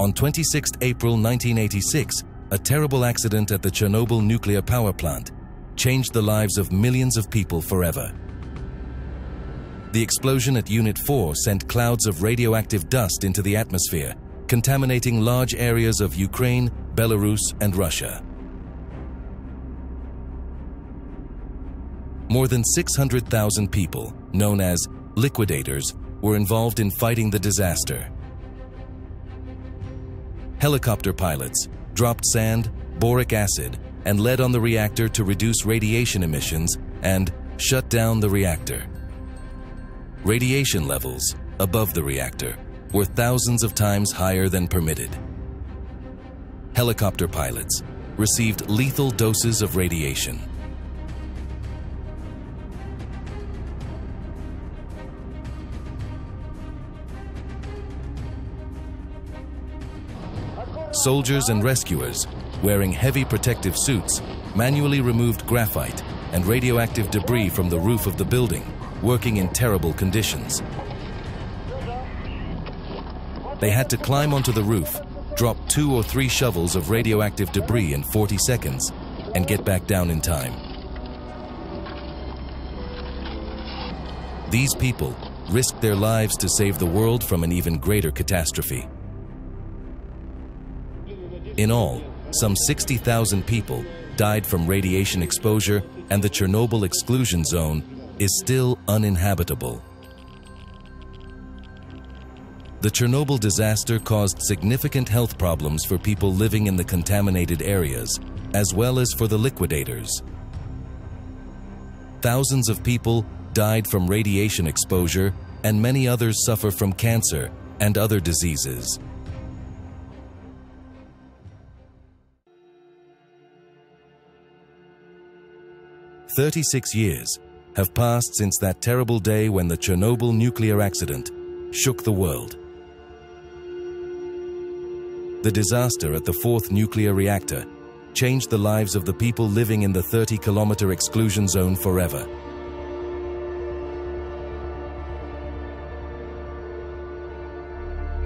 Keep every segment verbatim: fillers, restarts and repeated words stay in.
On the twenty-sixth of April nineteen eighty-six, a terrible accident at the Chernobyl nuclear power plant changed the lives of millions of people forever. The explosion at Unit four sent clouds of radioactive dust into the atmosphere, contaminating large areas of Ukraine, Belarus, and Russia. More than six hundred thousand people, known as liquidators, were involved in fighting the disaster. Helicopter pilots dropped sand, boric acid, and lead on the reactor to reduce radiation emissions and shut down the reactor. Radiation levels above the reactor were thousands of times higher than permitted. Helicopter pilots received lethal doses of radiation. Soldiers and rescuers, wearing heavy protective suits, manually removed graphite and radioactive debris from the roof of the building, working in terrible conditions. They had to climb onto the roof, drop two or three shovels of radioactive debris in forty seconds, and get back down in time. These people risked their lives to save the world from an even greater catastrophe. In all, some sixty thousand people died from radiation exposure, and the Chernobyl Exclusion Zone is still uninhabitable. The Chernobyl disaster caused significant health problems for people living in the contaminated areas, as well as for the liquidators. Thousands of people died from radiation exposure, and many others suffer from cancer and other diseases. thirty-six years have passed since that terrible day when the Chernobyl nuclear accident shook the world. The disaster at the fourth nuclear reactor changed the lives of the people living in the thirty kilometer exclusion zone forever.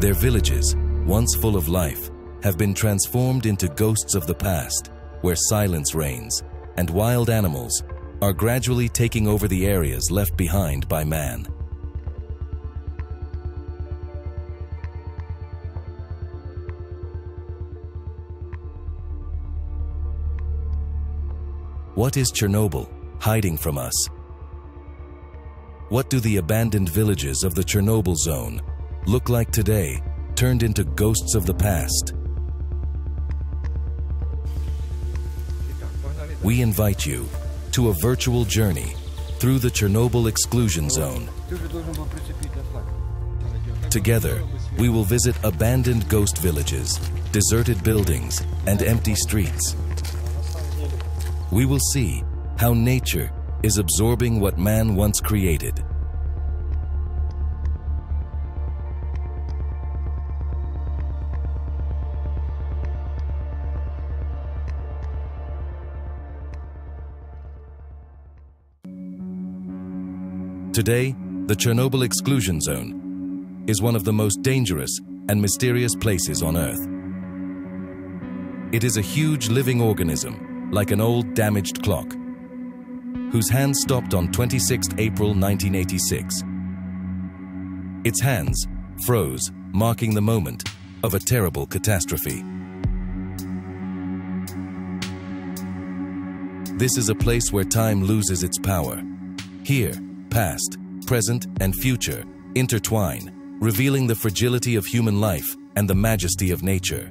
Their villages, once full of life, have been transformed into ghosts of the past, where silence reigns and wild animals are gradually taking over the areas left behind by man. What is Chernobyl hiding from us? What do the abandoned villages of the Chernobyl zone look like today, turned into ghosts of the past? We invite you to a virtual journey through the Chernobyl Exclusion Zone. Together, we will visit abandoned ghost villages, deserted buildings, and empty streets. We will see how nature is absorbing what man once created. Today, the Chernobyl Exclusion Zone is one of the most dangerous and mysterious places on Earth. It is a huge living organism, like an old damaged clock, whose hands stopped on the twenty-sixth of April nineteen eighty-six. Its hands froze, marking the moment of a terrible catastrophe. This is a place where time loses its power. Here, past, present, and future intertwine, revealing the fragility of human life and the majesty of nature.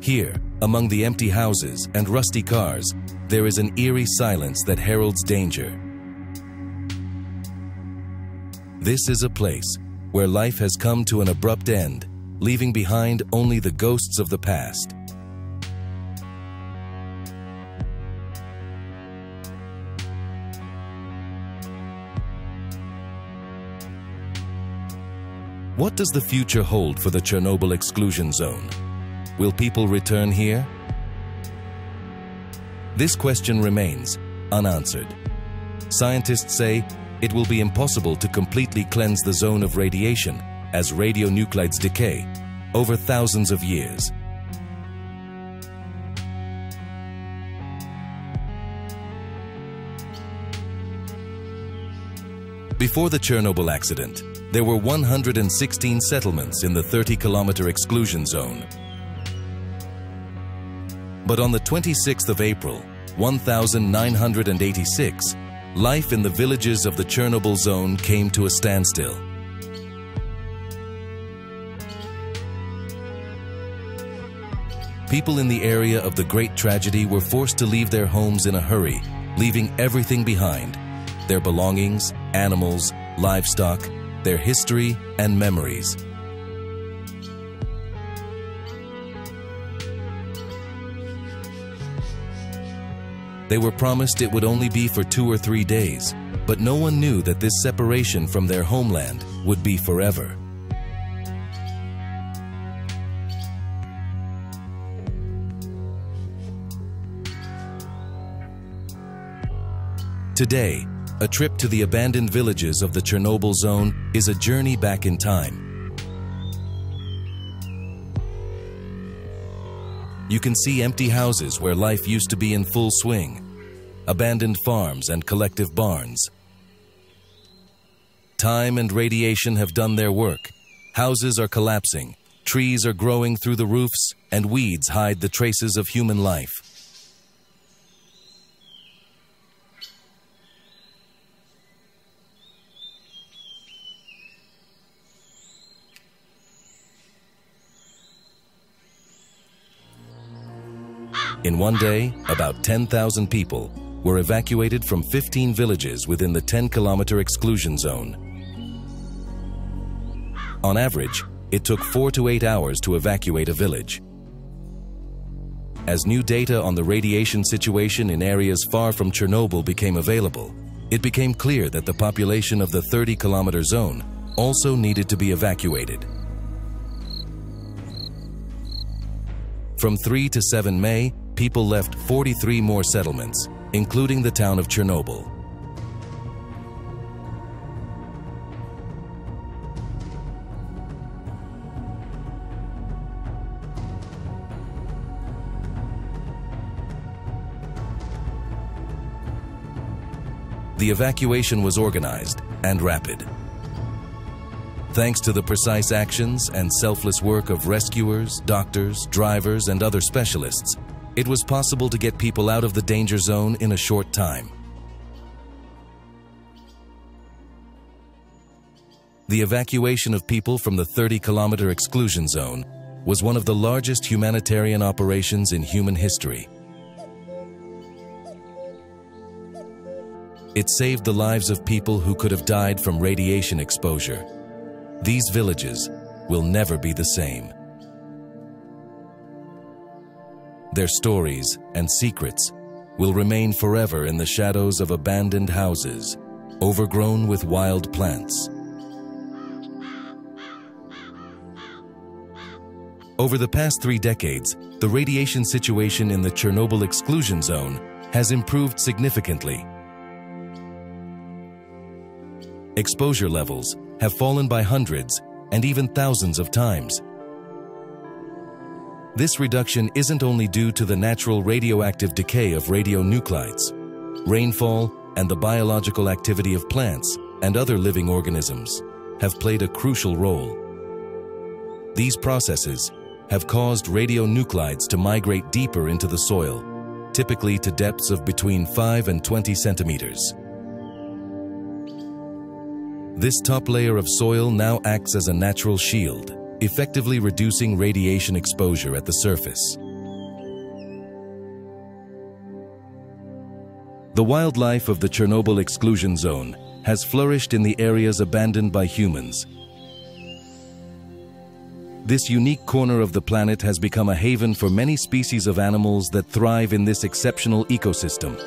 Here, among the empty houses and rusty cars, there is an eerie silence that heralds danger. This is a place where life has come to an abrupt end, leaving behind only the ghosts of the past. What does the future hold for the Chernobyl Exclusion Zone? Will people return here? This question remains unanswered. Scientists say it will be impossible to completely cleanse the zone of radiation as radionuclides decay over thousands of years. Before the Chernobyl accident, there were one hundred sixteen settlements in the thirty kilometer exclusion zone. But on the twenty-sixth of April, nineteen eighty-six, life in the villages of the Chernobyl zone came to a standstill. People in the area of the great tragedy were forced to leave their homes in a hurry, leaving everything behind: their belongings, animals, livestock, their history and memories. They were promised it would only be for two or three days, but no one knew that this separation from their homeland would be forever. Today, a trip to the abandoned villages of the Chernobyl zone is a journey back in time. You can see empty houses where life used to be in full swing, abandoned farms and collective barns. Time and radiation have done their work. Houses are collapsing, trees are growing through the roofs, and weeds hide the traces of human life. In one day, about ten thousand people were evacuated from fifteen villages within the ten kilometer exclusion zone. On average, it took four to eight hours to evacuate a village. As new data on the radiation situation in areas far from Chernobyl became available, it became clear that the population of the thirty kilometer zone also needed to be evacuated. From three to seven May, people left forty-three more settlements, including the town of Chernobyl. The evacuation was organized and rapid. Thanks to the precise actions and selfless work of rescuers, doctors, drivers, and other specialists, it was possible to get people out of the danger zone in a short time. The evacuation of people from the thirty kilometer exclusion zone was one of the largest humanitarian operations in human history. It saved the lives of people who could have died from radiation exposure. These villages will never be the same. Their stories and secrets will remain forever in the shadows of abandoned houses, overgrown with wild plants. Over the past three decades, the radiation situation in the Chernobyl exclusion zone has improved significantly. Exposure levels have fallen by hundreds and even thousands of times. This reduction isn't only due to the natural radioactive decay of radionuclides, rainfall, and the biological activity of plants and other living organisms have played a crucial role. These processes have caused radionuclides to migrate deeper into the soil, typically to depths of between five and twenty centimeters. This top layer of soil now acts as a natural shield, effectively reducing radiation exposure at the surface. The wildlife of the Chernobyl exclusion zone has flourished in the areas abandoned by humans. This unique corner of the planet has become a haven for many species of animals that thrive in this exceptional ecosystem.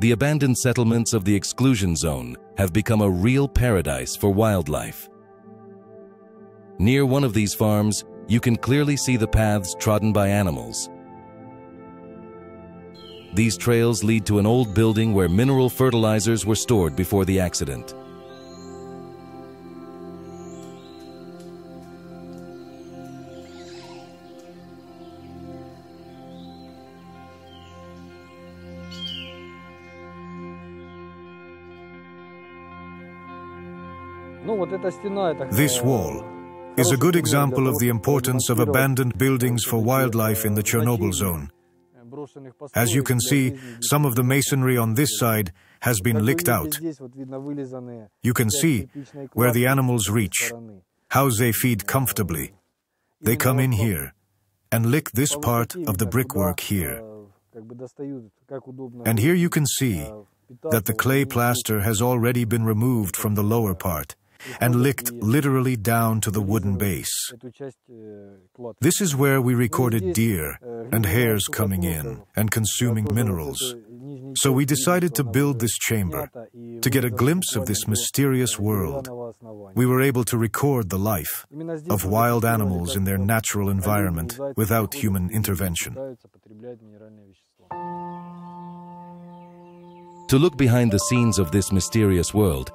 The abandoned settlements of the exclusion zone have become a real paradise for wildlife. Near one of these farms, you can clearly see the paths trodden by animals. These trails lead to an old building where mineral fertilizers were stored before the accident. This wall is a good example of the importance of abandoned buildings for wildlife in the Chernobyl zone. As you can see, some of the masonry on this side has been licked out. You can see where the animals reach, how they feed comfortably. They come in here and lick this part of the brickwork here. And here you can see that the clay plaster has already been removed from the lower part and licked literally down to the wooden base. This is where we recorded deer and hares coming in and consuming minerals. So we decided to build this chamber to get a glimpse of this mysterious world. We were able to record the life of wild animals in their natural environment without human intervention. To look behind the scenes of this mysterious world,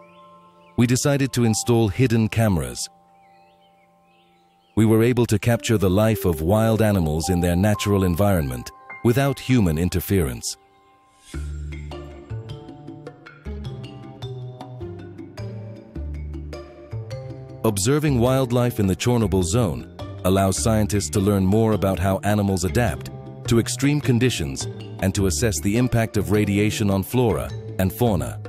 we decided to install hidden cameras. We were able to capture the life of wild animals in their natural environment without human interference. Observing wildlife in the Chernobyl zone allows scientists to learn more about how animals adapt to extreme conditions and to assess the impact of radiation on flora and fauna.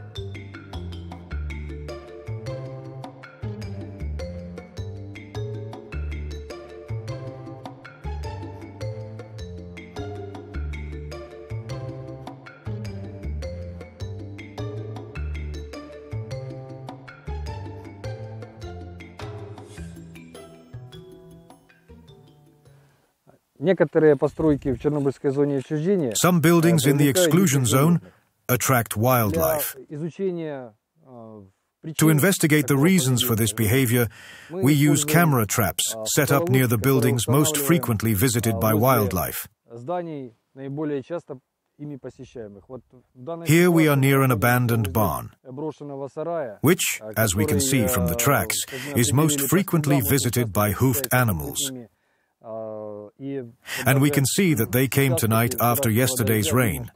Some buildings in the exclusion zone attract wildlife. To investigate the reasons for this behavior, we use camera traps set up near the buildings most frequently visited by wildlife. Here we are near an abandoned barn, which, as we can see from the tracks, is most frequently visited by hoofed animals. And we can see that they came tonight after yesterday's rain.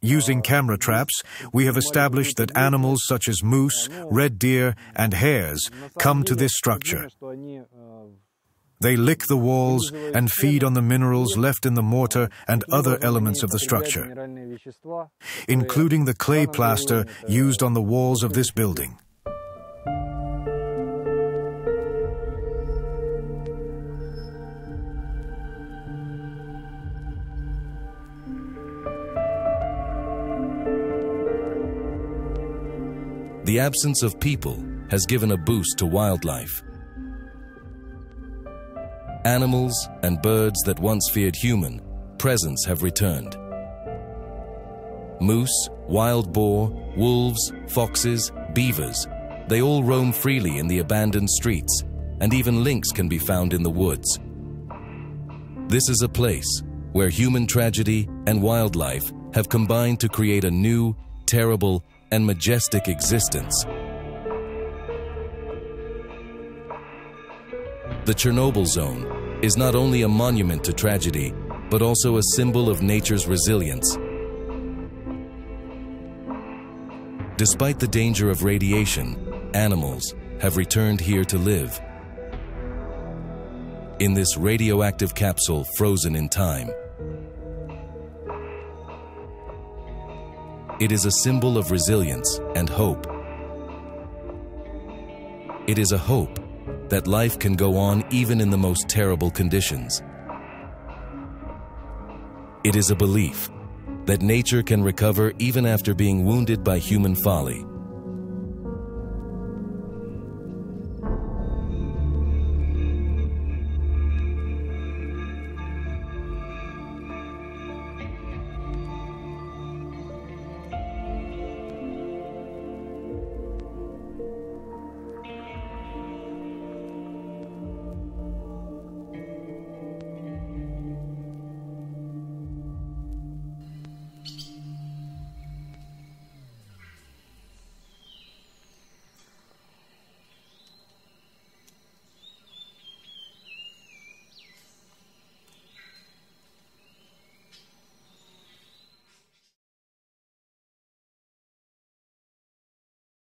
Using camera traps, we have established that animals such as moose, red deer, and hares come to this structure. They lick the walls and feed on the minerals left in the mortar and other elements of the structure, including the clay plaster used on the walls of this building. The absence of people has given a boost to wildlife. Animals and birds that once feared human presence have returned. Moose, wild boar, wolves, foxes, beavers, they all roam freely in the abandoned streets, and even lynx can be found in the woods. This is a place where human tragedy and wildlife have combined to create a new, terrible, and majestic existence. The Chernobyl Zone is not only a monument to tragedy, but also a symbol of nature's resilience. Despite the danger of radiation, animals have returned here to live, in this radioactive capsule frozen in time. It is a symbol of resilience and hope. It is a hope that life can go on even in the most terrible conditions. It is a belief that nature can recover even after being wounded by human folly.